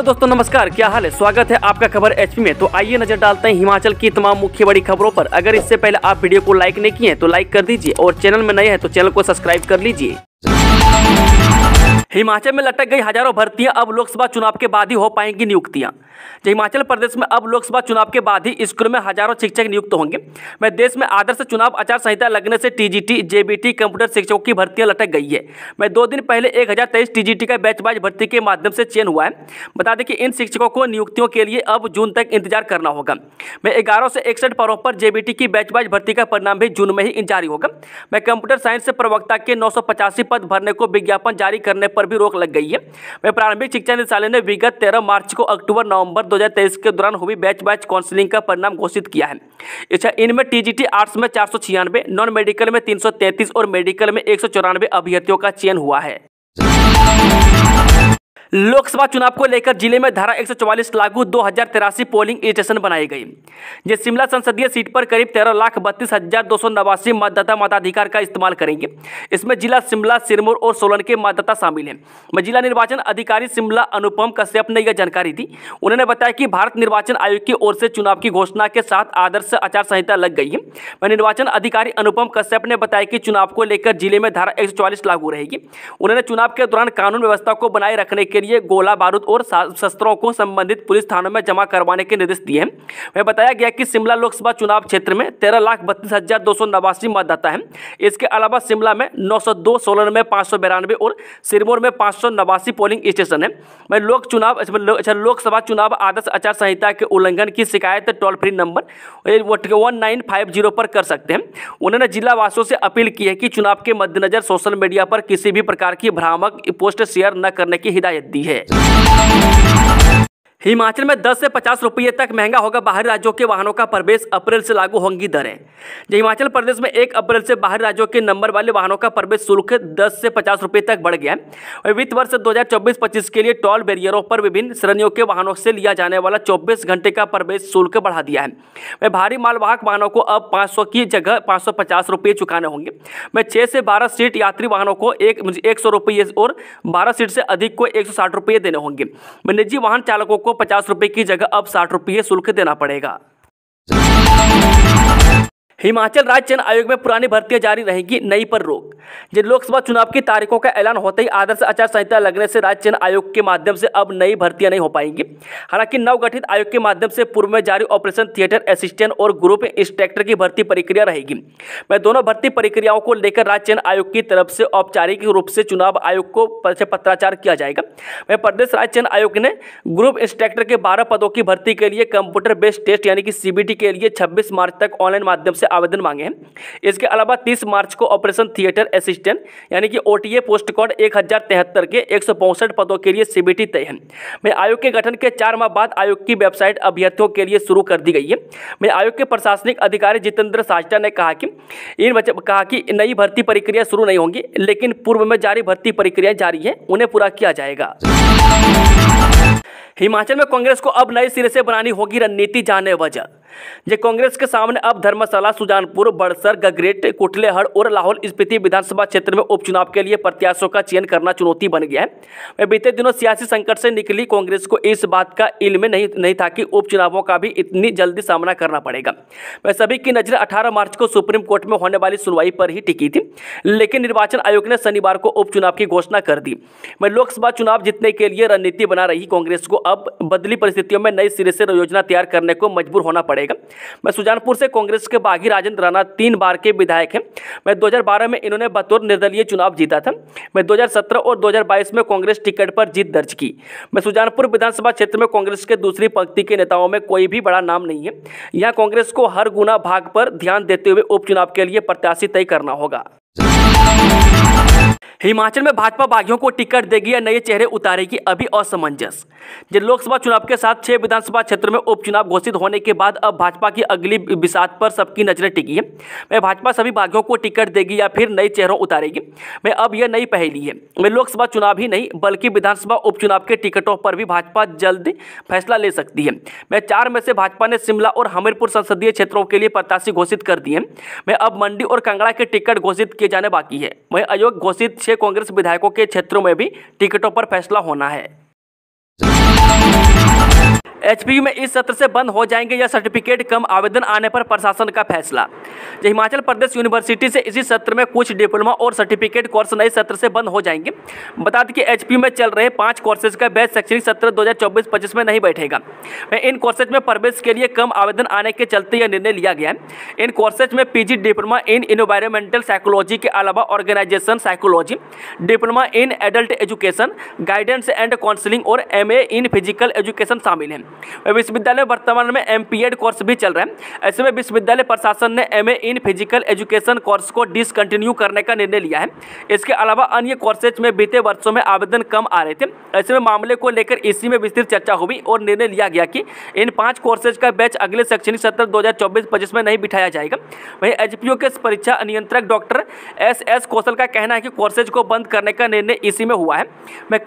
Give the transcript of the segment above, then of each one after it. Hello दोस्तों नमस्कार, क्या हाल है। स्वागत है आपका खबर एचपी में। तो आइए नजर डालते हैं हिमाचल की तमाम मुख्य बड़ी खबरों पर। अगर इससे पहले आप वीडियो को लाइक नहीं किए तो लाइक कर दीजिए और चैनल में नए हैं तो चैनल को सब्सक्राइब कर लीजिए। हिमाचल में लटक गई हजारों भर्तियां, अब लोकसभा चुनाव के बाद ही हो पाएंगी नियुक्तियां। हिमाचल प्रदेश में अब लोकसभा चुनाव के बाद ही स्कूल में हजारों शिक्षक नियुक्त होंगे। मैं देश में आदर्श चुनाव आचार संहिता लगने से टीजीटी, जेबीटी, कंप्यूटर शिक्षकों की भर्तियां लटक गई है। मैं 2 दिन पहले 1023 टीजीटी का बैच वाइज भर्ती के माध्यम से चयन हुआ है। बता दें कि इन शिक्षकों को नियुक्तियों के लिए अब जून तक इंतजार करना होगा। मैं 11 से 61 पदों पर जेबीटी की बैच वाइज भर्ती का परिणाम भी जून में ही जारी होगा। मैं कंप्यूटर साइंस से प्रवक्ता के 985 पद भरने को विज्ञापन जारी करने पर भी रोक लग गई है। मैं प्रारंभिक शिक्षा निदेशालय ने विगत 13 मार्च को अक्टूबर-नवंबर 2023 के दौरान हुई बैच वाइज काउंसलिंग का परिणाम घोषित किया है। अच्छा, इनमें टीजीटी आर्ट्स में 496, नॉन मेडिकल में 333 और मेडिकल में 194 अभ्यर्थियों का चयन हुआ है। लोकसभा चुनाव को लेकर जिले में धारा 144 लागू 2083 पोलिंग स्टेशन बनाई गई। ये शिमला संसदीय सीट पर करीब 13,32,289 मतदाता मताधिकार का इस्तेमाल करेंगे। इसमें जिला शिमला, सिरमौर और सोलन के मतदाता शामिल हैं। जिला निर्वाचन अधिकारी शिमला अनुपम कश्यप ने यह जानकारी दी। उन्होंने बताया कि भारत निर्वाचन आयोग की ओर से चुनाव की घोषणा के साथ आदर्श आचार संहिता लग गई है। निर्वाचन अधिकारी अनुपम कश्यप ने बताया कि चुनाव को लेकर जिले में धारा 144 लागू रहेगी। उन्होंने चुनाव के दौरान कानून व्यवस्था को बनाए रखने के लिए गोला बारूद और शस्त्रों को संबंधित पुलिस थानों में जमा करवाने के निर्देश दिए हैं। में बताया गया कि शिमला लोकसभा चुनाव क्षेत्र में 13,32,289 मतदाता हैं। इसके अलावा शिमला में 902, सोलन में 592 और सिरमौर में 589 पोलिंग स्टेशन है। में लोकसभा चुनाव आदर्श आचार संहिता के उल्लंघन की शिकायत टोल फ्री नंबर 1950 पर कर सकते हैं। उन्होंने जिला वासियों से अपील की है कि चुनाव के मद्देनजर सोशल मीडिया पर किसी भी प्रकार की भ्रामक पोस्ट शेयर न करने की हिदायत दी है। हिमाचल में 10 से 50 रुपये तक महंगा होगा बाहरी राज्यों के वाहनों का प्रवेश, अप्रैल से लागू होंगी दरें। हिमाचल प्रदेश में 1 अप्रैल से बाहरी राज्यों के नंबर वाले वाहनों का प्रवेश शुल्क 10 से 50 रुपये तक बढ़ गया है। वित्त वर्ष 2024-25 के लिए टोल बैरियरों पर विभिन्न श्रेणियों के वाहनों से लिया जाने वाला 24 घंटे का प्रवेश शुल्क बढ़ा दिया है। भारी मालवाहक वाहनों को अब 500 की जगह 550 रुपये चुकाने होंगे। 6 से 12 सीट यात्री वाहनों को 100 रुपये और 12 सीट से अधिक को 160 रुपये देने होंगे। निजी वाहन चालकों 50 रुपए की जगह अब 60 रुपये शुल्क देना पड़ेगा। हिमाचल राज्य चयन आयोग में पुरानी भर्तियां जारी रहेंगी, नई पर रोक। जिन लोकसभा चुनाव की तारीखों का ऐलान होते ही आदर्श आचार संहिता लगने से राज्य चयन आयोग के माध्यम से अब नई भर्तियां नहीं हो पाएंगी। हालांकि नवगठित आयोग के माध्यम से पूर्व में जारी ऑपरेशन थिएटर असिस्टेंट और ग्रुप इंस्ट्रक्टर की भर्ती प्रक्रिया रहेगी। दोनों भर्ती प्रक्रियाओं को लेकर राज्य चयन आयोग की तरफ से औपचारिक रूप से चुनाव आयोग को पत्राचार किया जाएगा। प्रदेश राज्य चयन आयोग ने ग्रुप इंस्ट्रक्टर के 12 पदों की भर्ती के लिए कंप्यूटर बेस्ड टेस्ट यानी कि CBT के लिए 26 मार्च तक ऑनलाइन माध्यम से आवेदन मांगे हैं। इसके अलावा 30 मार्च को ऑपरेशन थिएटर असिस्टेंट यानी कि OTA पोस्ट कोड 1073 के 165 पदों के लिए CBT तय है। आयोग के गठन के 4 माह बाद आयोग की वेबसाइट अभ्यर्थियों के लिए शुरू कर दी गई है। आयोग के प्रशासनिक अधिकारी जितेंद्र साजटा ने कहा कि नई भर्ती प्रक्रिया शुरू नहीं होंगी, लेकिन पूर्व में जारी भर्ती प्रक्रिया जारी है, उन्हें पूरा किया जाएगा। हिमाचल में कांग्रेस को अब नए सिरे से बनानी होगी रणनीति, जाने वजह। ये कांग्रेस के सामने अब धर्मशाला, सुजानपुर, बड़सर, गगरेट, कुटलेहड़ और लाहौल स्पीति विधानसभा क्षेत्र में उपचुनाव के लिए प्रत्याशियों का चयन करना चुनौती बन गया है। बीते दिनों सियासी संकट से निकली कांग्रेस को इस बात का इल्म नहीं था कि उपचुनावों का भी इतनी जल्दी सामना करना पड़ेगा। सभी की नजरें 18 मार्च को सुप्रीम कोर्ट में होने वाली सुनवाई पर ही टिकी थी, लेकिन निर्वाचन आयोग ने शनिवार को उपचुनाव की घोषणा कर दी। लोकसभा चुनाव जीतने के लिए रणनीति बना रही कांग्रेस को अब बदली परिस्थितियों में नए सिरे से योजना तैयार करने को मजबूर होना पड़ेगा। मैं सुजानपुर से कांग्रेस के बागी राजेंद्र राणा 3 बार के विधायक हैं। मैं 2012 में इन्होंने बतौर निर्दलीय चुनाव जीता था। मैं 2017 और 2022 में कांग्रेस टिकट पर जीत दर्ज की। मैं सुजानपुर विधानसभा क्षेत्र में कांग्रेस के दूसरी पंक्ति के नेताओं में कोई भी बड़ा नाम नहीं है। यहां कांग्रेस को हर गुना भाग पर ध्यान देते हुए उपचुनाव के लिए प्रत्याशी तय करना होगा। हिमाचल में भाजपा बागियों को टिकट देगी या नए चेहरे उतारेगी, अभी असमंजस। जिन लोकसभा चुनाव के साथ 6 विधानसभा क्षेत्र में उपचुनाव घोषित होने के बाद अब भाजपा की अगली बिसात पर सबकी नजरें टिकी है। भाजपा सभी बागियों को टिकट देगी या फिर नए चेहरों उतारेगी। अब यह नई पहेली है। लोकसभा चुनाव ही नहीं बल्कि विधानसभा उपचुनाव के टिकटों पर भी भाजपा जल्द फैसला ले सकती है। 4 में से भाजपा ने शिमला और हमीरपुर संसदीय क्षेत्रों के लिए प्रत्याशी घोषित कर दिए हैं। अब मंडी और कांगड़ा के टिकट घोषित किए जाने बाकी है। आयोग घोषित 6 कांग्रेस विधायकों के क्षेत्रों में भी टिकटों पर फैसला होना है। एचपीयू में इस सत्र से बंद हो जाएंगे या सर्टिफिकेट कम आवेदन आने पर प्रशासन का फैसला। हिमाचल प्रदेश यूनिवर्सिटी से इसी सत्र में कुछ डिप्लोमा और सर्टिफिकेट कोर्स नए सत्र से बंद हो जाएंगे। बता दें कि एचपीयू में चल रहे 5 कोर्सेज का बैच शैक्षणिक सत्र 2024-25 में नहीं बैठेगा। इन कोर्सेज में प्रवेश के लिए कम आवेदन आने के चलते यह निर्णय लिया गया है। इन कोर्सेज में PG diploma in environmental psychology के अलावा organisation psychology, diploma in adult education, guidance and counselling और एमए इन फिजिकल एजुकेशन शामिल हैं। विश्वविद्यालय वर्तमान में एमपीएड कोर्स भी चल रहा है। ऐसे में विश्वविद्यालय प्रशासन ने MA in physical education course को डिसकंटिन्यू करने का निर्णय लिया है। इसके अलावा अन्य कोर्सेज में बीते वर्षों में आवेदन कम आ रहे थे। ऐसे में मामले को लेकर इसी में विस्तृत चर्चा हुई और निर्णय लिया गया कि इन 5 कोर्सेज का बैच अगले शैक्षणिक सत्र 2024-25 में नहीं बिठाया जाएगा। वहीं एचपीयू के परीक्षा नियंत्रक डॉक्टर एस कौशल का कहना है कि कोर्सेज को बंद करने का निर्णय इसी में हुआ है।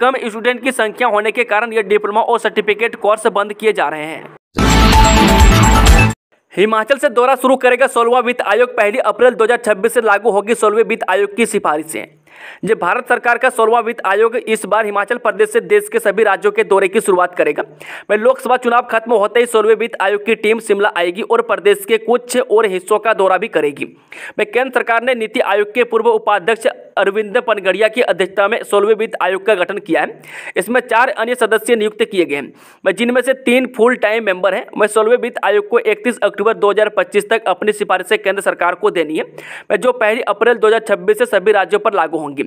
कम स्टूडेंट की संख्या होने के कारण यह डिप्लोमा और सर्टिफिकेट कोर्स बंद किए जा रहे हैं। हिमाचल से दौरा शुरू करेगा 16वां वित्त आयोग। 1 अप्रैल 2026 से लागू होगी 16वें वित्त आयोग की सिफारिशें। जब भारत सरकार का 16वां वित्त आयोग इस बार हिमाचल प्रदेश से देश के सभी राज्यों के दौरे की शुरुआत करेगा। वह लोकसभा चुनाव खत्म होते ही 16वें वित्त आयोग की टीम शिमला आएगी और प्रदेश के कुछ और हिस्सों का दौरा भी करेगी। वह केंद्र सरकार ने नीति आयोग के पूर्व उपाध्यक्ष अरविंद पनगढ़िया की अध्यक्षता में 16वें वित्त आयोग का गठन किया है। इसमें 4 अन्य सदस्य नियुक्त किए गए हैं, जिनमें से 3 फुल टाइम मेंबर हैं। वह 16वें वित्त आयोग को 31 अक्टूबर 2025 तक अपनी सिफारिशें केंद्र सरकार को देनी है, जो 1 अप्रैल 2026 से सभी राज्यों पर लागू होंगी।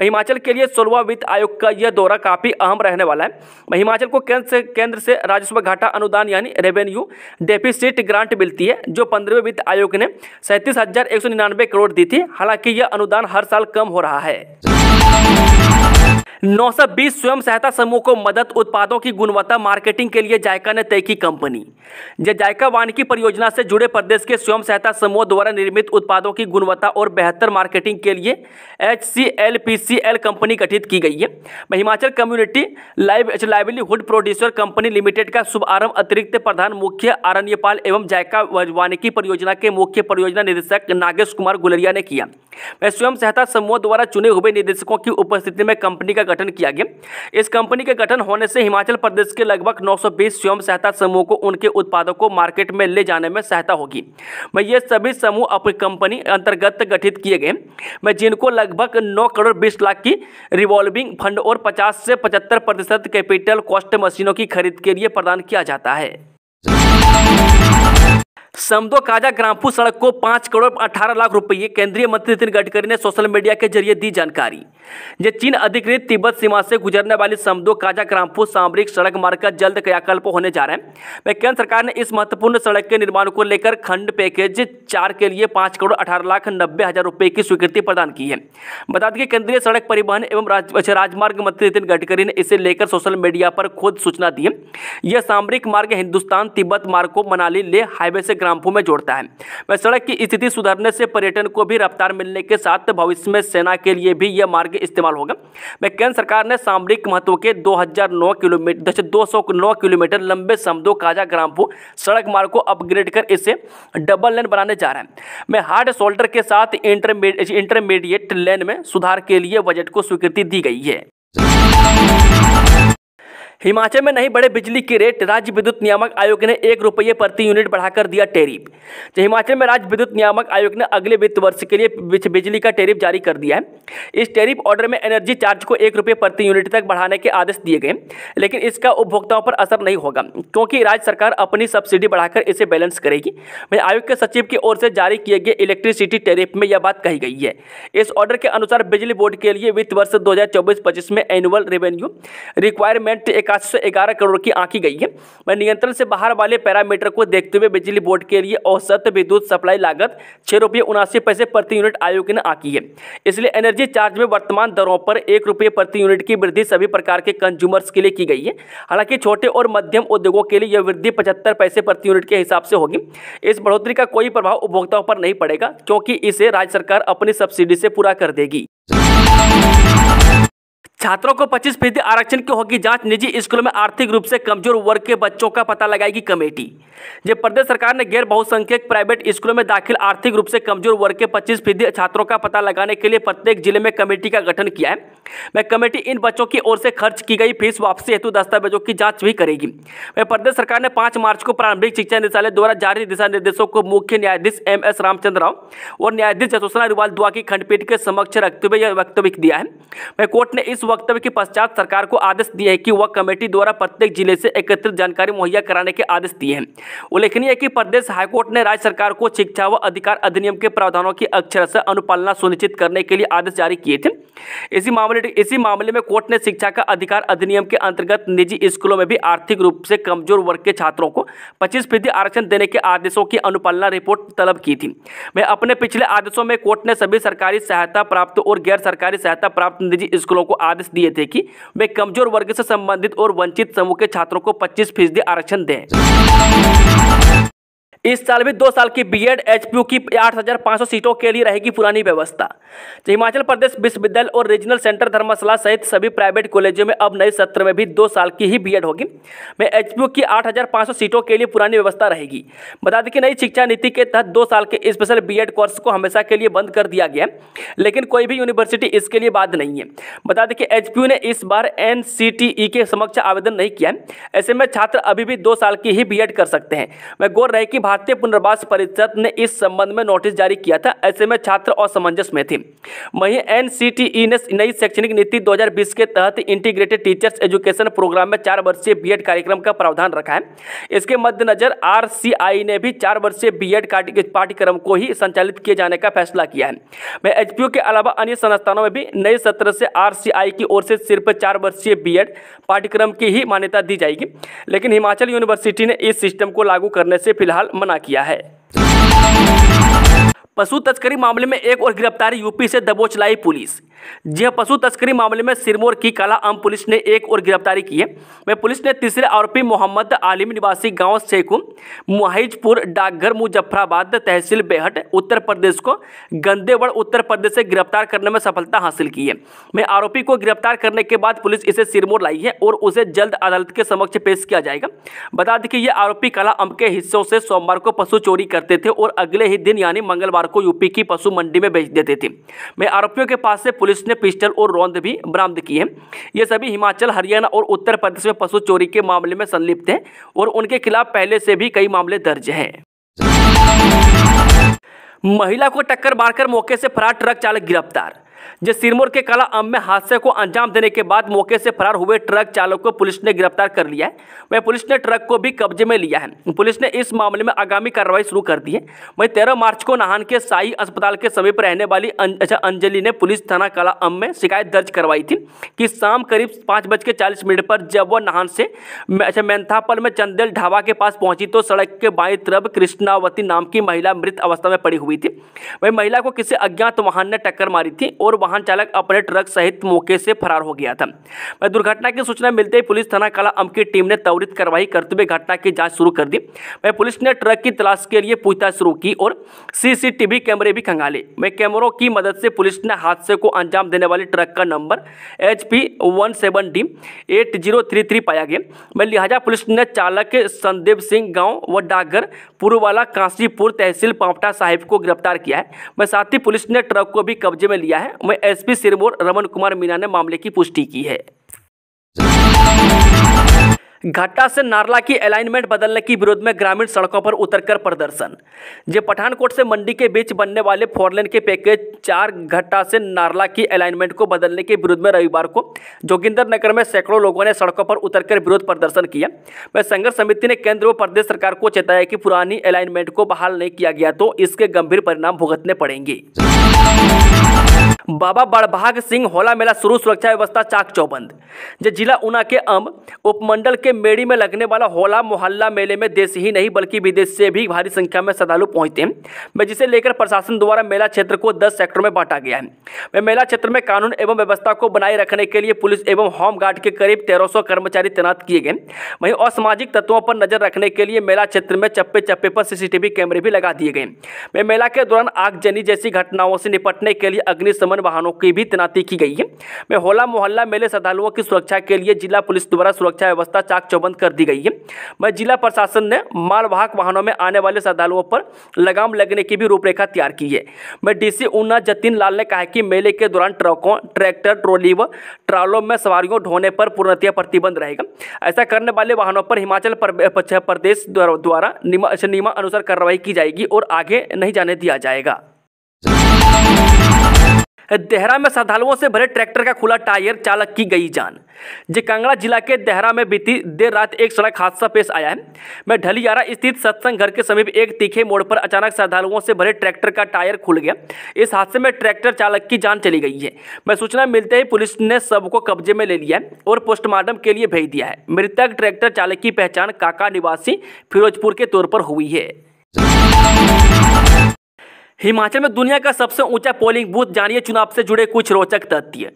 हिमाचल के लिए 16वां वित्त आयोग का यह दौरा काफी अहम रहने वाला है। हिमाचल को केंद्र से राजस्व घाटा अनुदान यानी रेवेन्यू डेफिसिट ग्रांट मिलती है, जो 15वें वित्त आयोग ने 37,199 करोड़ दी थी। हालांकि यह अनुदान हर साल कम हो रहा है। 920 स्वयं सहायता समूह को मदद, उत्पादों की गुणवत्ता मार्केटिंग के लिए जायका ने तय की कंपनी। जायका वानिकी परियोजना से जुड़े प्रदेश के स्वयं सहायता समूह द्वारा निर्मित उत्पादों की गुणवत्ता और बेहतर मार्केटिंग के लिए HCLPCL कंपनी गठित की गई है। Himachal community livelihood producer company limited का शुभारंभ अतिरिक्त प्रधान मुख्य अरण्यपाल एवं जायका वानिकी परियोजना के मुख्य परियोजना निदेशक नागेश कुमार गुलरिया ने किया। स्वयं सहायता समूह द्वारा चुने हुए निदेशकों की उपस्थिति में कंपनी का गठन किया गया। इस कंपनी के गठन होने से हिमाचल प्रदेश के लगभग 920 स्वयं सहायता समूह को उनके उत्पादों को मार्केट में ले जाने में सहायता होगी। ये सभी समूह अपनी कंपनी अंतर्गत गठित किए गए, जिनको लगभग 9 करोड़ 20 लाख की रिवॉल्विंग फंड और 50 से 75% कैपिटल कॉस्ट मशीनों की खरीद के लिए प्रदान किया जाता है। समदो काजा ग्रामपुर सड़क को 5 करोड़ 18 लाख रुपये केंद्रीय मंत्री नितिन गडकरी ने सोशल मीडिया के जरिए दी जानकारी। ये चीन अधिकृत तिब्बत सीमा से गुजरने वाली समदो काजा ग्रामपुर सामरिक सड़क मार्ग का जल्द क्रियाकल्प होने जा रहा है। वह केंद्र सरकार ने इस महत्वपूर्ण सड़क के निर्माण को लेकर खंड पैकेज 4 के लिए 5 करोड़ 18 लाख 90 हज़ार रुपये की स्वीकृति प्रदान की है। बता दें कि केंद्रीय सड़क परिवहन एवं राजमार्ग मंत्री नितिन गडकरी ने इसे लेकर सोशल मीडिया पर खुद सूचना दी है। यह सामरिक मार्ग हिंदुस्तान तिब्बत मार्ग को मनाली ले हाईवे से ग्रामपुर में जोड़ता है। वह सड़क की स्थिति सुधरने से पर्यटन को भी रफ्तार मिलने के साथ भविष्य में सेना के लिए भी यह मार्ग इस्तेमाल होगा। वह केंद्र सरकार ने सामरिक महत्व के 209 किलोमीटर लंबे समदो काजा ग्रामपुर सड़क मार्ग को अपग्रेड कर इसे डबल लेन बनाने जा रहा है। मैं हार्ड शोल्डर के साथ इंटरमीडिएट लेन में सुधार के लिए बजट को स्वीकृति दी गई है। हिमाचल में नहीं बढ़े बिजली की रेट, राज्य विद्युत नियामक आयोग ने 1 रुपये प्रति यूनिट बढ़ाकर दिया टैरिफ। हिमाचल में राज्य विद्युत नियामक आयोग ने अगले वित्त वर्ष के लिए बिजली का टैरिफ जारी कर दिया है। इस टैरिफ ऑर्डर में एनर्जी चार्ज को 1 रुपये प्रति यूनिट तक बढ़ाने के आदेश दिए गए, लेकिन इसका उपभोक्ताओं पर असर नहीं होगा, क्योंकि राज्य सरकार अपनी सब्सिडी बढ़ाकर इसे बैलेंस करेगी। वहीं आयोग के सचिव की ओर से जारी किए गए इलेक्ट्रिसिटी टैरिफ में यह बात कही गई है। इस ऑर्डर के अनुसार बिजली बोर्ड के लिए वित्त वर्ष 2024-25 में एनुअल रेवेन्यू रिक्वायरमेंट 811 करोड़ की आंकी गई है। वह नियंत्रण से बाहर वाले पैरामीटर को देखते हुए बिजली बोर्ड के लिए औसत विद्युत सप्लाई लागत 6.79 रुपये प्रति यूनिट आयोग ने आंकी है। इसलिए एनर्जी चार्ज में वर्तमान दरों पर 1 रुपये प्रति यूनिट की वृद्धि सभी प्रकार के कंज्यूमर्स के लिए की गई है। हालांकि छोटे और मध्यम उद्योगों के लिए यह वृद्धि 75 पैसे प्रति यूनिट के हिसाब से होगी। इस बढ़ोतरी का कोई प्रभाव उपभोक्ताओं पर नहीं पड़ेगा, क्योंकि इसे राज्य सरकार अपनी सब्सिडी से पूरा कर देगी। छात्रों को 25% आरक्षण की होगी जांच, निजी स्कूलों में आर्थिक रूप से कमजोर वर्ग के बच्चों का पता लगाएगी कमेटी। जब प्रदेश सरकार ने गैर बहुसंख्यक प्राइवेट स्कूलों में दाखिल आर्थिक रूप से कमजोर वर्ग के 25% छात्रों का पता लगाने के लिए प्रत्येक जिले में कमेटी का गठन किया है। वह कमेटी इन बच्चों की ओर से खर्च की गई फीस वापसी हेतु दस्तावेजों की जाँच भी करेगी। वह प्रदेश सरकार ने 5 मार्च को प्रारंभिक शिक्षा निदेशालय द्वारा जारी दिशा निर्देशों को मुख्य न्यायाधीश MS रामचंद्र राव और न्यायाधीश जसोसना रुवाल दुआ की खंडपीठ के समक्ष रखते हुए यह वक्तव्य दिया है। वह कोर्ट ने इस वक्तव्य के पश्चात सरकार को आदेश दिए हैं कि वह कमेटी द्वारा प्रत्येक जिले से एकत्रित जानकारी मुहैया कराने के आदेश दिए हैं। उल्लेखनीय है कि प्रदेश हाईकोर्ट ने राज्य सरकार को शिक्षा व अधिकार अधिनियम के प्रावधानों की अक्षरशः अनुपालना सुनिश्चित करने के लिए आदेश जारी किए थे। इसी मामले में कोर्ट ने शिक्षा का अधिकार अधिनियम के अंतर्गत निजी स्कूलों में भी आर्थिक रूप से कमजोर वर्ग के छात्रों को 25% आरक्षण देने के आदेशों की अनुपालना रिपोर्ट तलब की थी। वह अपने पिछले आदेशों में कोर्ट ने सभी सरकारी सहायता प्राप्त और गैर सरकारी सहायता प्राप्त निजी स्कूलों को आदेश दिए थे कि वे कमजोर वर्ग से संबंधित और वंचित समूह के छात्रों को 25% आरक्षण दें। इस साल भी 2 साल की बीएड HPU की 8,500 सीटों के लिए रहेगी पुरानी व्यवस्था। हिमाचल प्रदेश विश्वविद्यालय और रीजनल सेंटर धर्मशाला सहित सभी प्राइवेट कॉलेजों में अब नए सत्र में भी 2 साल की ही बीएड होगी। में HPU की 8,500 सीटों के लिए पुरानी व्यवस्था रहेगी। बता दें कि नई शिक्षा नीति के तहत 2 साल के स्पेशल बीएड कोर्स को हमेशा के लिए बंद कर दिया गया, लेकिन कोई भी यूनिवर्सिटी इसके लिए बाध्य नहीं है। बता दें कि HPU ने इस बार NCTE के समक्ष आवेदन नहीं किया, ऐसे में छात्र अभी भी 2 साल की ही बीएड कर सकते हैं। मैं गौर रहे कि भारतीय पुनर्वास परिषद ने इस संबंध में नोटिस जारी किया था, ऐसे में छात्र असमंजस में थे। वहीं NCTE ने नई शैक्षणिक नीति 2020 के तहत इंटीग्रेटेड टीचर्स एजुकेशन प्रोग्राम में 4 वर्षीय बीएड कार्यक्रम का प्रावधान रखा है। इसके मद्देनजर RCI ने भी 4 वर्षीय बीएड पाठ्यक्रम को ही संचालित किए जाने का फैसला किया है। वह HPU के अलावा अन्य संस्थानों में भी नए सत्र से RCI की ओर से सिर्फ 4 वर्षीय बीएड पाठ्यक्रम की ही मान्यता दी जाएगी, लेकिन हिमाचल यूनिवर्सिटी ने इस सिस्टम को लागू करने से फिलहाल मना किया है। पशु तस्करी मामले में एक और गिरफ्तारी, यूपी से दबोच लाई पुलिस। जी हां, पशु तस्करी मामले में सिरमौर की काला आम पुलिस ने एक और गिरफ्तारी की है। वह पुलिस ने तीसरे आरोपी मोहम्मद आलिम निवासी गांव सेकुम मुहाइजपुर डाकघर मुजफ्फराबाद तहसील बेहट उत्तर प्रदेश को गंदेवड़ उत्तर प्रदेश से गिरफ्तार करने में सफलता हासिल की है। वह आरोपी को गिरफ्तार करने के बाद पुलिस इसे सिरमौर लाई है और उसे जल्द अदालत के समक्ष पेश किया जाएगा। बता दें कि ये आरोपी काला आम के हिस्सों से सोमवार को पशु चोरी करते थे और अगले ही दिन यानी मंगलवार को यूपी की पशु मंडी में बेच देते थे। मैं आरोपियों के पास से पुलिस ने पिस्टल और रौंद भी बरामद किए। ये सभी हिमाचल, हरियाणा और उत्तर प्रदेश में पशु चोरी के मामले में संलिप्त हैं और उनके खिलाफ पहले से भी कई मामले दर्ज हैं। महिला को टक्कर मारकर मौके से फरार ट्रक चालक गिरफ्तार। जो सिरमौर के काला आम में हादसे को अंजाम देने के बाद मौके से फरार हुए ट्रक चालक को पुलिस ने गिरफ्तार कर लिया है। वह पुलिस ने ट्रक को भी कब्जे में लिया है। पुलिस ने इस मामले में आगामी कार्रवाई शुरू कर दी है। वहीं 13 मार्च को नाहन के साई अस्पताल के समीप रहने वाली अंजलि ने पुलिस थाना काला आम में शिकायत दर्ज करवाई थी कि शाम करीब 5:40 पर जब वह नाहन से मैंथापल में चंदेल ढाबा के पास पहुंची तो सड़क के बाईं तरफ कृष्णावती नाम की महिला मृत अवस्था में पड़ी हुई थी। वह महिला को किसी अज्ञात वाहन ने टक्कर मारी थी और वाहन चालक अपने ट्रक सहित मौके से फरार हो गया था। दुर्घटना की सूचना मिलते ही पुलिस थाना काला आम की टीम ने त्वरित कार्रवाई करते हुए घटना की जांच शुरू कर दी। पुलिस ने ट्रक की तलाश के लिए पूछताछ शुरू की और CCTV कैमरे भी खंगाले। कैमरों की मदद से पुलिस ने हादसे को अंजाम देने वाले ट्रक का नंबर HP 17D 8033 पाया गया। लिहाजा पुलिस ने चालक संदेव सिंह गाँव व डाकघर पूर्ववाला काशीपुर तहसील पांवटा साहिब को गिरफ्तार किया है। साथ ही पुलिस ने ट्रक को भी कब्जे में लिया है। मैं SP सिरमौर रमन कुमार मीणा ने मामले की पुष्टि की है। घाटा से नारला की अलाइनमेंट बदलने के विरोध में ग्रामीण सड़कों पर उतरकर प्रदर्शन। जो पठानकोट से मंडी के बीच बनने वाले फोरलेन के पैकेज 4 घाटा से नारला की अलाइनमेंट को बदलने के विरोध में रविवार को जोगिंदर नगर में सैकड़ों लोगों ने सड़कों पर उतरकर विरोध प्रदर्शन किया। वह संघर्ष समिति ने केंद्र व प्रदेश सरकार को चेताया कि पुरानी अलाइनमेंट को बहाल नहीं किया गया तो इसके गंभीर परिणाम भुगतने पड़ेंगे। बाबा बड़भाग सिंह होला मेला शुरू, सुरक्षा व्यवस्था चाक चौबंद। जो जिला ऊना के उपमंडल के मेड़ी में लगने वाला होला मोहल्ला मेले में देश ही नहीं बल्कि विदेश से भी भारी संख्या में श्रद्धालु पहुंचते हैं, जिसे लेकर प्रशासन द्वारा मेला क्षेत्र को 10 सेक्टर में बांटा गया है। मेला क्षेत्र में कानून एवं व्यवस्था को बनाए रखने के लिए पुलिस एवं होमगार्ड के करीब 1300 कर्मचारी तैनात किए गए। वहीं असामाजिक तत्वों पर नजर रखने के लिए मेला क्षेत्र में चप्पे चप्पे पर CCTV कैमरे भी लगा दिए गए। मेला के दौरान आगजनी जैसी घटनाओं से निपटने के लिए अग्निशमन परिवहन वाहनों की भी तैनाती की गई है। में होला मोहल्ला मेले श्रद्धालुओं की सुरक्षा के लिए जिला पुलिस द्वारा सुरक्षा व्यवस्था चाक चौबंद कर दी गई है। में जिला प्रशासन ने मालवाहक वाहनों में आने वाले श्रद्धालुओं पर लगाम लगने की भी रूपरेखा तैयार की है। में डीसी ऊना जतिन लाल ने कहा कि मेले के दौरान ट्रकों, ट्रैक्टर, ट्रॉली व ट्रालों में सवारियों ढोने पर पूर्णतः प्रतिबंध रहेगा। ऐसा करने वाले वाहनों पर हिमाचल प्रदेश द्वारा नियमानुसार कार्रवाई की जाएगी और आगे नहीं जाने दिया जाएगा। देहरा में श्रद्धालुओं से भरे ट्रैक्टर का खुला टायर, चालक की गई जान। जी, कांगड़ा जिला के देहरा में बीती देर रात एक सड़क हादसा पेश आया है। में ढलियारा स्थित सत्संग घर के समीप एक तीखे मोड़ पर अचानक श्रद्धालुओं से भरे ट्रैक्टर का टायर खुल गया। इस हादसे में ट्रैक्टर चालक की जान चली गई है। मैं सूचना मिलते ही पुलिस ने शव को कब्जे में ले लिया है और पोस्टमार्टम के लिए भेज दिया है। मृतक ट्रैक्टर चालक की पहचान काका निवासी फिरोजपुर के तौर पर हुई है। हिमाचल में दुनिया का सबसे ऊंचा पोलिंग बूथ, जानिए चुनाव से जुड़े कुछ रोचक तथ्य।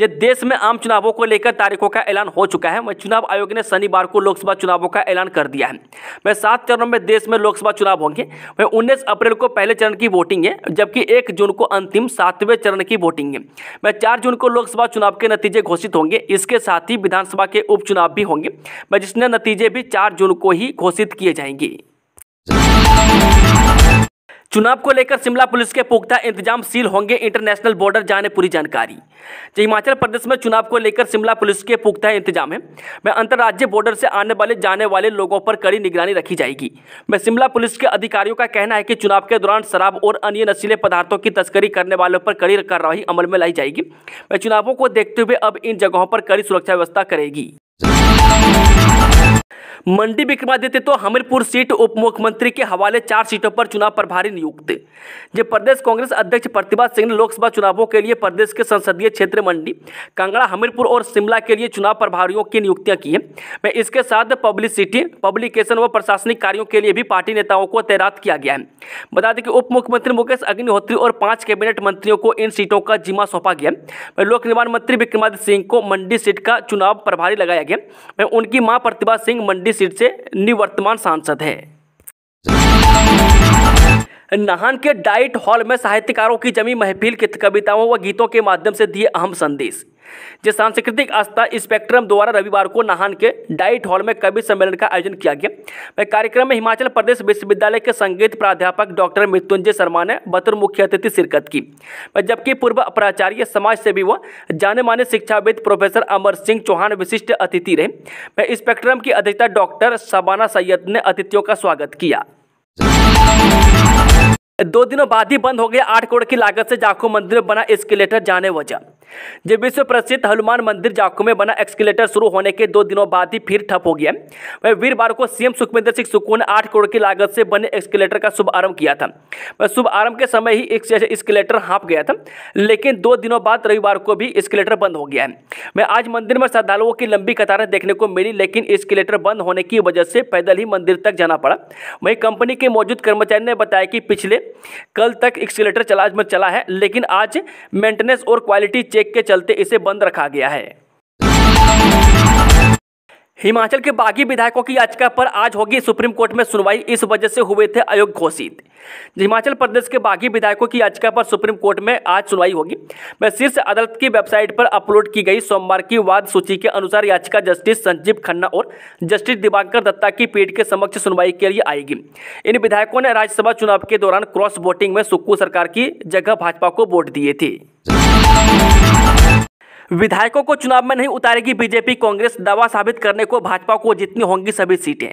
ये देश में आम चुनावों को लेकर तारीखों का ऐलान हो चुका है। वह चुनाव आयोग ने शनिवार को लोकसभा चुनावों का ऐलान कर दिया है। वह 7 चरणों में देश में लोकसभा चुनाव होंगे। वह 19 अप्रैल को पहले चरण की वोटिंग है, जबकि 1 जून को अंतिम 7वें चरण की वोटिंग है। वह 4 जून को लोकसभा चुनाव के नतीजे घोषित होंगे। इसके साथ ही विधानसभा के उपचुनाव भी होंगे, वह जिसने नतीजे भी 4 जून को ही घोषित किए जाएंगे। चुनाव को लेकर शिमला पुलिस के पुख्ता इंतजाम, सील होंगे इंटरनेशनल बॉर्डर, जाने पूरी जानकारी। जी, हिमाचल प्रदेश में चुनाव को लेकर शिमला पुलिस के पुख्ता इंतजाम है। मैं अंतर्राज्यीय बॉर्डर से आने वाले जाने वाले लोगों पर कड़ी निगरानी रखी जाएगी। मैं शिमला पुलिस के अधिकारियों का कहना है कि चुनाव के दौरान शराब और अन्य नशीले पदार्थों की तस्करी करने वालों पर कड़ी कार्रवाई अमल में लाई जाएगी। मैं चुनावों को देखते हुए अब इन जगहों पर कड़ी सुरक्षा व्यवस्था करेगी। मंडी बिक्रमादित्य तो हमीरपुर सीट उप मुख्यमंत्री के हवाले, 4 सीटों पर चुनाव प्रभारी नियुक्त। जब प्रदेश कांग्रेस अध्यक्ष प्रतिभा सिंह ने लोकसभा चुनावों के लिए प्रदेश के संसदीय क्षेत्र मंडी, कांगड़ा, हमीरपुर और शिमला के लिए चुनाव प्रभारियों की नियुक्तियां की हैं। मैं इसके साथ पब्लिसिटी, पब्लिकेशन व प्रशासनिक कार्यों के लिए भी पार्टी नेताओं को तैनात किया गया है। बता दें कि उप मुख्यमंत्री मुकेश अग्निहोत्री और 5 कैबिनेट मंत्रियों को इन सीटों का जिम्मा सौंपा गया है। लोक निर्माण मंत्री बिक्रमादित्य सिंह को मंडी सीट का चुनाव प्रभारी लगाया गया। मैं उनकी माँ प्रतिभा सिंह मंडी सीट से निवर्तमान सांसद है। नाहन के डाइट हॉल में साहित्यकारों की जमी महफिल की कविताओं व गीतों के माध्यम से दिए अहम संदेश। जिस सांस्कृतिक आस्था स्पेक्ट्रम द्वारा रविवार को नाहन के डाइट हॉल में कवि सम्मेलन का आयोजन किया गया। कार्यक्रम में हिमाचल प्रदेश विश्वविद्यालय के संगीत प्राध्यापक डॉक्टर मृत्युंजय शर्मा ने बतौर मुख्य अतिथि शिरकत की, जबकि पूर्व प्राचार्य, समाज सेवी व जाने माने शिक्षाविद प्रोफेसर अमर सिंह चौहान विशिष्ट अतिथि रहे। स्पेक्ट्रम की अध्यक्षता डॉक्टर शबाना सैयद ने अतिथियों का स्वागत किया। 2 दिनों बाद ही बंद हो गया 8 करोड़ की लागत से जाखू मंदिर में बना एस्केलेटर, जाने वजह। जब विश्व प्रसिद्ध हनुमान मंदिर जाखू में बना एस्केलेटर शुरू होने के 2 दिनों बाद ही फिर ठप हो गया। वह वीरवार को सीएम सुखविंदर सिंह सुक्कू ने 8 करोड़ की लागत से बने एस्केलेटर का शुभारंभ किया था। वह शुभारंभ के समय ही एक एस्केलेटर हाँप गया था, लेकिन 2 दिनों बाद रविवार को भी एस्केलेटर बंद हो गया है। वह आज मंदिर में श्रद्धालुओं की लंबी कतारें देखने को मिली, लेकिन एस्केलेटर बंद होने की वजह से पैदल ही मंदिर तक जाना पड़ा। वहीं कंपनी के मौजूद कर्मचारी ने बताया कि पिछले कल तक एस्केलेटर चला है, लेकिन आज मेंटेनेंस और क्वालिटी चेक के चलते इसे बंद रखा गया है। हिमाचल के बागी विधायकों की याचिका पर आज होगी सुप्रीम कोर्ट में सुनवाई, इस वजह से हुए थे अयोग्य घोषित। हिमाचल प्रदेश के बागी विधायकों की याचिका पर सुप्रीम कोर्ट में आज सुनवाई होगी। वह शीर्ष अदालत की वेबसाइट पर अपलोड की गई सोमवार की वाद सूची के अनुसार याचिका जस्टिस संजीव खन्ना और जस्टिस दिवाकर दत्ता की पीठ के समक्ष सुनवाई के लिए आएगी। इन विधायकों ने राज्यसभा चुनाव के दौरान क्रॉस वोटिंग में सुक्कू सरकार की जगह भाजपा को वोट दिए थे। विधायकों को चुनाव में नहीं उतारेगी बीजेपी, कांग्रेस दावा साबित करने को भाजपा को जीतनी होंगी सभी सीटें।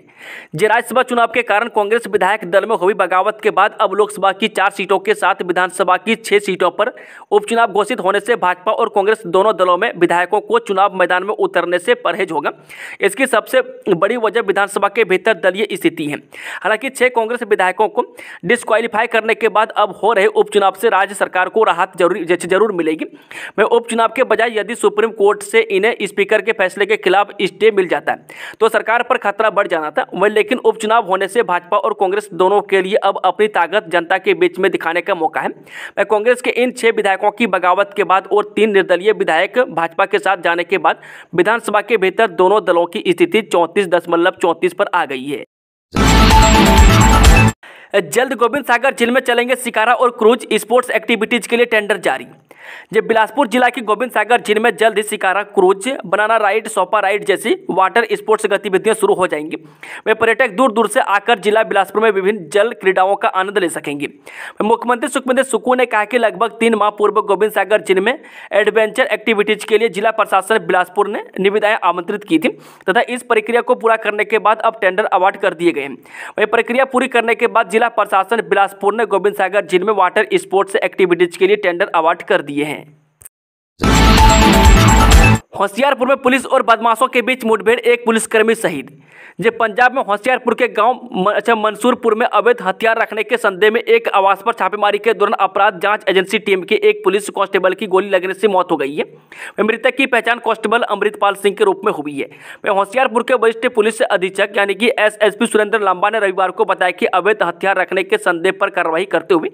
जे राज्यसभा चुनाव के कारण कांग्रेस विधायक दल में हुई बगावत के बाद अब लोकसभा की 4 सीटों के साथ विधानसभा की 6 सीटों पर उपचुनाव घोषित होने से भाजपा और कांग्रेस दोनों दलों में विधायकों को चुनाव मैदान में उतरने से परहेज होगा। इसकी सबसे बड़ी वजह विधानसभा के भीतर दलीय स्थिति है। हालांकि 6 कांग्रेस विधायकों को डिस्क्वालीफाई करने के बाद अब हो रहे उपचुनाव से राज्य सरकार को राहत जरूर मिलेगी। मैं उपचुनाव के बजाय यदि सुप्रीम कोर्ट से इन्हें स्पीकर के फैसले के खिलाफ स्टे मिल जाता है तो सरकार पर खतरा बढ़ जाना था। लेकिन उपचुनाव होने से भाजपा और कांग्रेस दोनों के लिए अब अपनी ताकत जनता के बीच में दिखाने का मौका है। कांग्रेस के इन 6 विधायकों की बगावत के बाद और 3 निर्दलीय विधायक भाजपा के साथ जाने के बाद विधानसभा के भीतर दोनों दलों की स्थिति 34.34 पर आ गई है। जल्द गोविंद सागर जिले में चलेंगे शिकारा और क्रूज स्पोर्ट्स एक्टिविटीज के लिए टेंडर जारी। जब बिलासपुर जिला के गोविंद सागर जिले में जल्द ही shikara, cruise, banana ride, sofa ride जैसी वाटर स्पोर्ट्स गतिविधियां शुरू हो जाएंगी। वे पर्यटक दूर दूर से आकर जिला बिलासपुर में विभिन्न जल क्रीड़ाओं का आनंद ले सकेंगे। मुख्यमंत्री सुखविंदर सिंह सुक्कू ने कहा कि लगभग 3 माह पूर्व गोविंद सागर जिले में एडवेंचर एक्टिविटीज के लिए जिला प्रशासन बिलासपुर ने निविदाएं आमंत्रित की थी तथा इस प्रक्रिया को पूरा करने के बाद अब टेंडर अवार्ड कर दिए गए। वही प्रक्रिया पूरी करने के बाद जिला प्रशासन बिलासपुर ने गोविंद सागर जिले में वाटर स्पोर्ट्स एक्टिविटीज के लिए टेंडर अवार्ड कर दिए हैं। होशियारपुर में पुलिस और बदमाशों के बीच मुठभेड़, एक पुलिसकर्मी शहीद। जब पंजाब में होशियारपुर के गांव मंसूरपुर में अवैध हथियार रखने के संदेह में एक आवास पर छापेमारी के दौरान अपराध जांच एजेंसी टीम के एक पुलिस कांस्टेबल की गोली लगने से मौत हो गई है। मृतक की पहचान कांस्टेबल अमृतपाल सिंह के रूप में हुई है। वह होशियारपुर के वरिष्ठ पुलिस अधीक्षक यानी कि एसएसपी सुरेंद्र लांबा ने रविवार को बताया कि अवैध हथियार रखने के संदेह पर कार्रवाई करते हुए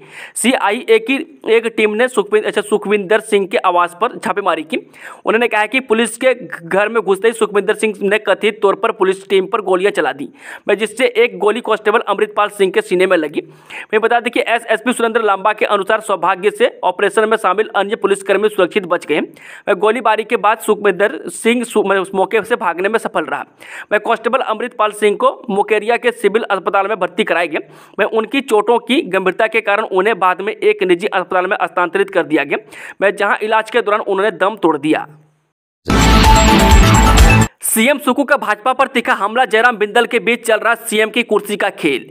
CIA की एक टीम ने सुखविंदर सिंह के आवास पर छापेमारी की। उन्होंने कहा कि पुलिस के घर में घुसते ही सुखविंदर सिंह ने कथित तौर पर पुलिस टीम पर गोलियां चला दी, जिससे एक गोली कांस्टेबल अमृतपाल सिंह के सीने में लगी। मैं बता दें कि एसएसपी सुरेंद्र लांबा के अनुसार सौभाग्य से ऑपरेशन में शामिल अन्य पुलिसकर्मी सुरक्षित बच गए। वह गोलीबारी के बाद सुखविंदर सिंह मौके से भागने में सफल रहा। वह कांस्टेबल अमृतपाल सिंह को मुकेरिया के सिविल अस्पताल में भर्ती कराया गया। वह उनकी चोटों की गंभीरता के कारण उन्हें बाद में एक निजी अस्पताल में हस्तांतरित कर दिया गया। वह जहां इलाज के दौरान उन्होंने दम तोड़ दिया। सीएम सुक्कू का भाजपा पर तीखा हमला, जयराम बिंदल के बीच चल रहा सीएम की कुर्सी का खेल।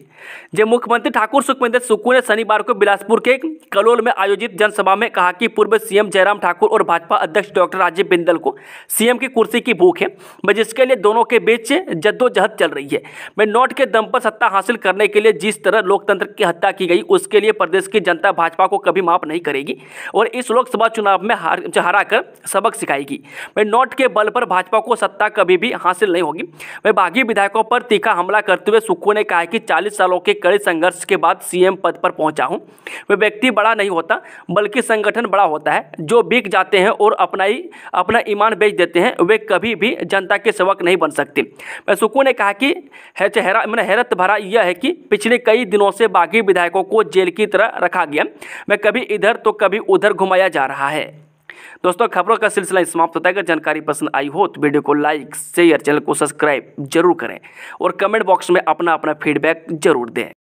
जब मुख्यमंत्री ठाकुर सुखविंदर सुक्कू ने शनिवार को बिलासपुर के कलोल में आयोजित जनसभा में कहा कि पूर्व सीएम जयराम ठाकुर और भाजपा अध्यक्ष डॉक्टर राजीव बिंदल को सीएम की कुर्सी की भूख है, जिसके लिए दोनों के बीच जद्दोजहद चल रही है। मैं नोट के दम पर सत्ता हासिल करने के लिए जिस तरह लोकतंत्र की हत्या की गई, उसके लिए प्रदेश की जनता भाजपा को कभी माफ नहीं करेगी और इस लोकसभा चुनाव में हराकर सबक सिखाएगी। मैं नोट के बल पर भाजपा को सत्ता कभी भी हासिल नहीं होगी। वह बागी विधायकों पर तीखा हमला करते हुए सुक्कू ने कहा कि 40 सालों के कड़े संघर्ष के बाद सीएम पद पर पहुंचा हूं। वह व्यक्ति बड़ा नहीं होता, बल्कि संगठन बड़ा होता है। जो बिक जाते हैं और अपना ईमान बेच देते हैं, वे कभी भी जनता के सेवक नहीं बन सकते। मैं सुक्कू ने कहा कि हैरत भरा यह है कि पिछले कई दिनों से बागी विधायकों को जेल की तरह रखा गया। मैं कभी इधर तो कभी उधर घुमाया जा रहा है। दोस्तों, खबरों का सिलसिला समाप्त होता है। अगर जानकारी पसंद आई हो तो वीडियो को लाइक, शेयर, चैनल को सब्सक्राइब जरूर करें और कमेंट बॉक्स में अपना फीडबैक जरूर दें।